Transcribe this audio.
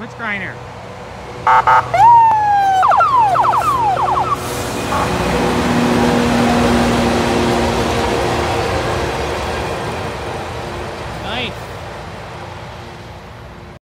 Witch grinder.